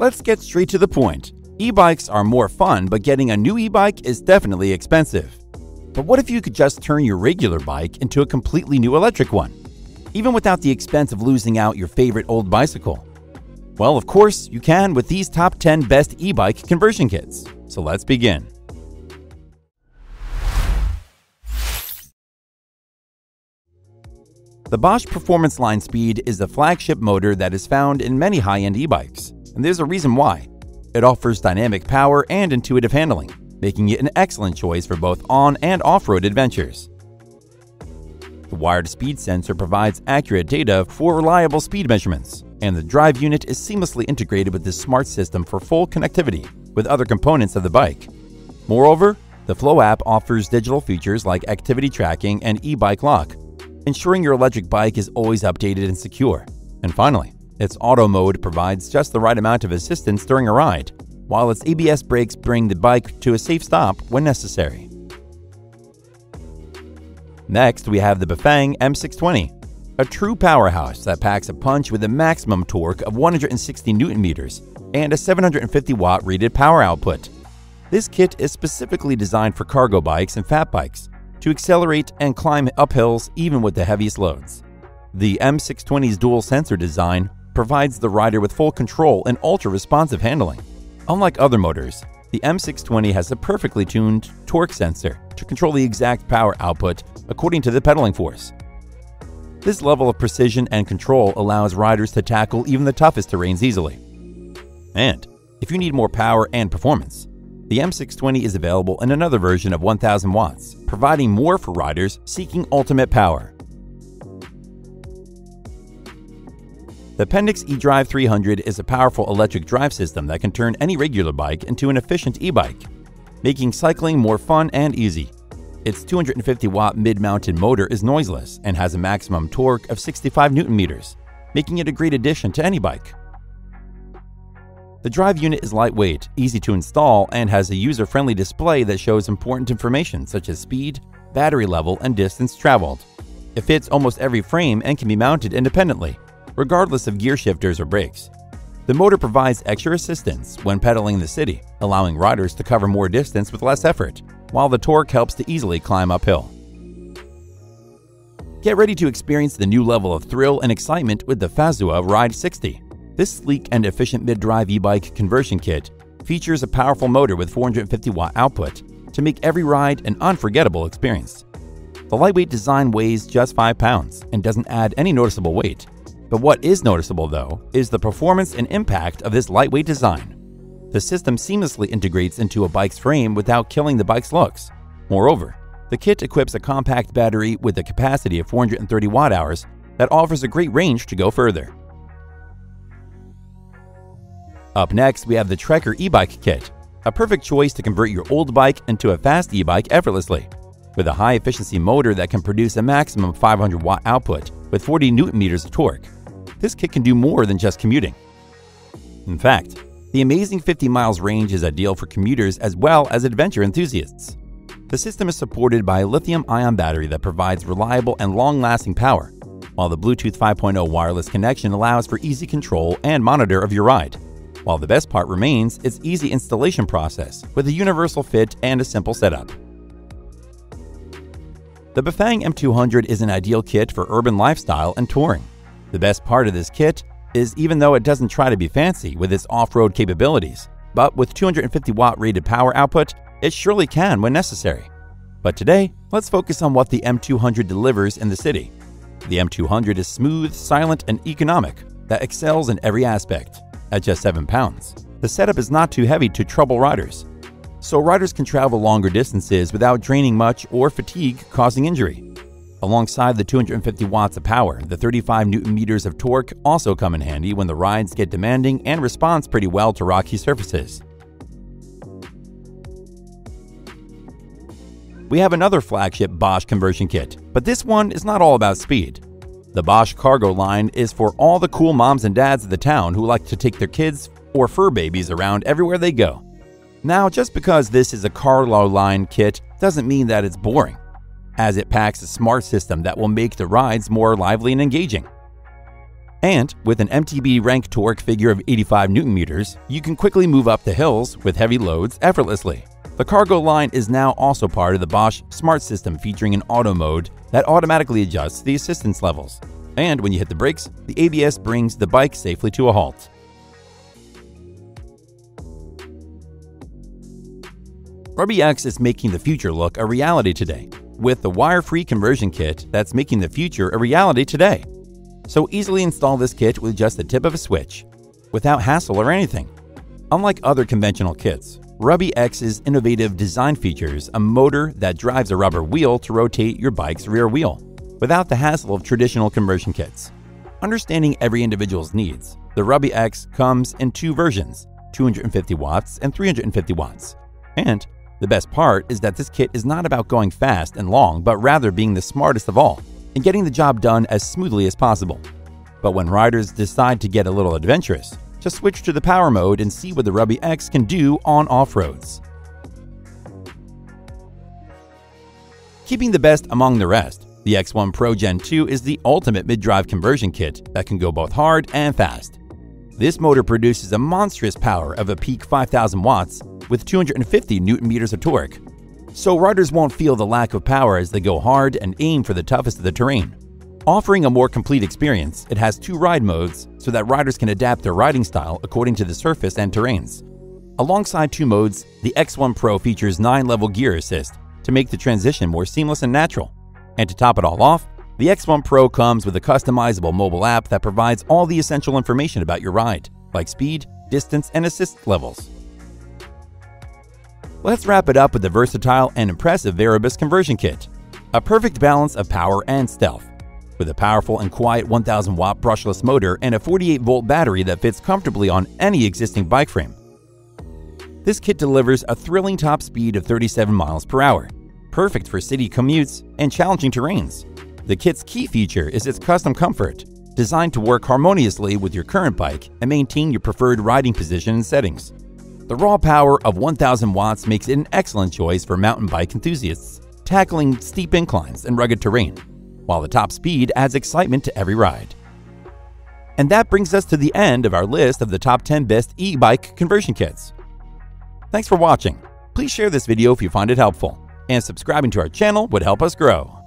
Let's get straight to the point. E-bikes are more fun, but getting a new e-bike is definitely expensive. But what if you could just turn your regular bike into a completely new electric one, even without the expense of losing out your favorite old bicycle? Well, of course, you can with these top 10 best e-bike conversion kits. So let's begin. The Bosch Performance Line Speed is the flagship motor that is found in many high-end e-bikes, and there's a reason why. It offers dynamic power and intuitive handling, making it an excellent choice for both on- and off-road adventures. The wired speed sensor provides accurate data for reliable speed measurements, and the drive unit is seamlessly integrated with the smart system for full connectivity with other components of the bike. Moreover, the Flow app offers digital features like activity tracking and e-bike lock, ensuring your electric bike is always updated and secure. And finally, its auto mode provides just the right amount of assistance during a ride, while its ABS brakes bring the bike to a safe stop when necessary. Next, we have the Bafang M620, a true powerhouse that packs a punch with a maximum torque of 160 Nm and a 750-watt rated power output. This kit is specifically designed for cargo bikes and fat bikes, to accelerate and climb up hills even with the heaviest loads. The M620's dual sensor design provides the rider with full control and ultra-responsive handling. Unlike other motors, the M620 has a perfectly tuned torque sensor to control the exact power output according to the pedaling force. This level of precision and control allows riders to tackle even the toughest terrains easily. And if you need more power and performance, the M620 is available in another version of 1000 watts, providing more for riders seeking ultimate power. The Pendix E-Drive 300 is a powerful electric drive system that can turn any regular bike into an efficient e-bike, making cycling more fun and easy. Its 250-watt mid-mounted motor is noiseless and has a maximum torque of 65 Nm, making it a great addition to any bike. The drive unit is lightweight, easy to install, and has a user-friendly display that shows important information such as speed, battery level, and distance traveled. It fits almost every frame and can be mounted independently, regardless of gear shifters or brakes. The motor provides extra assistance when pedaling in the city, allowing riders to cover more distance with less effort, while the torque helps to easily climb uphill. Get ready to experience the new level of thrill and excitement with the Fazua Ride 60. This sleek and efficient mid-drive e-bike conversion kit features a powerful motor with 450-watt output to make every ride an unforgettable experience. The lightweight design weighs just 5 pounds and doesn't add any noticeable weight. But what is noticeable, though, is the performance and impact of this lightweight design. The system seamlessly integrates into a bike's frame without killing the bike's looks. Moreover, the kit equips a compact battery with a capacity of 430 watt-hours that offers a great range to go further. Up next, we have the Trekker E-Bike Kit, a perfect choice to convert your old bike into a fast e-bike effortlessly. With a high-efficiency motor that can produce a maximum 500-watt output with 40 Nm of torque, this kit can do more than just commuting. In fact, the amazing 50 miles range is ideal for commuters as well as adventure enthusiasts. The system is supported by a lithium-ion battery that provides reliable and long-lasting power, while the Bluetooth 5.0 wireless connection allows for easy control and monitor of your ride. While the best part remains its easy installation process with a universal fit and a simple setup. The Bafang M200 is an ideal kit for urban lifestyle and touring. The best part of this kit is even though it doesn't try to be fancy with its off-road capabilities, but with 250-watt rated power output, it surely can when necessary. But today, let's focus on what the M200 delivers in the city. The M200 is smooth, silent, and economic that excels in every aspect. At just 7 pounds, the setup is not too heavy to trouble riders, so riders can travel longer distances without draining much or fatigue causing injury. Alongside the 250 watts of power, the 35 Nm of torque also come in handy when the rides get demanding and responds pretty well to rocky surfaces. We have another flagship Bosch conversion kit, but this one is not all about speed. The Bosch Cargo Line is for all the cool moms and dads of the town who like to take their kids or fur babies around everywhere they go. Now, just because this is a Cargo Line kit doesn't mean that it's boring, as it packs a smart system that will make the rides more lively and engaging. And with an MTB rank torque figure of 85 Nm, you can quickly move up the hills with heavy loads effortlessly. The Cargo Line is now also part of the Bosch Smart System, featuring an auto mode that automatically adjusts the assistance levels. And when you hit the brakes, the ABS brings the bike safely to a halt. Rubbee X is making the future look a reality today, with the wire-free conversion kit that's making the future a reality today. So easily install this kit with just the tip of a switch, without hassle or anything. Unlike other conventional kits, Rubbee X's innovative design features a motor that drives a rubber wheel to rotate your bike's rear wheel, without the hassle of traditional conversion kits. Understanding every individual's needs, the Rubbee X comes in two versions, 250 watts and 350 watts. And the best part is that this kit is not about going fast and long, but rather being the smartest of all and getting the job done as smoothly as possible. But when riders decide to get a little adventurous, just switch to the power mode and see what the Rubbee X can do on off-roads. Keeping the best among the rest, the X1 Pro Gen 2 is the ultimate mid-drive conversion kit that can go both hard and fast. This motor produces a monstrous power of a peak 5,000 watts with 250 Nm of torque, so riders won't feel the lack of power as they go hard and aim for the toughest of the terrain. Offering a more complete experience, it has two ride modes so that riders can adapt their riding style according to the surface and terrains. Alongside two modes, the X1 Pro features 9-level gear assist to make the transition more seamless and natural. And to top it all off, the X1 Pro comes with a customizable mobile app that provides all the essential information about your ride, like speed, distance, and assist levels. Let's wrap it up with the versatile and impressive Varibus Conversion Kit, a perfect balance of power and stealth. With a powerful and quiet 1,000-watt brushless motor and a 48-volt battery that fits comfortably on any existing bike frame, this kit delivers a thrilling top speed of 37 miles per hour, perfect for city commutes and challenging terrains. The kit's key feature is its custom comfort, designed to work harmoniously with your current bike and maintain your preferred riding position and settings. The raw power of 1,000 watts makes it an excellent choice for mountain bike enthusiasts, tackling steep inclines and rugged terrain, while the top speed adds excitement to every ride. And that brings us to the end of our list of the top 10 best e-bike conversion kits. Thanks for watching. Please share this video if you find it helpful, and subscribing to our channel would help us grow.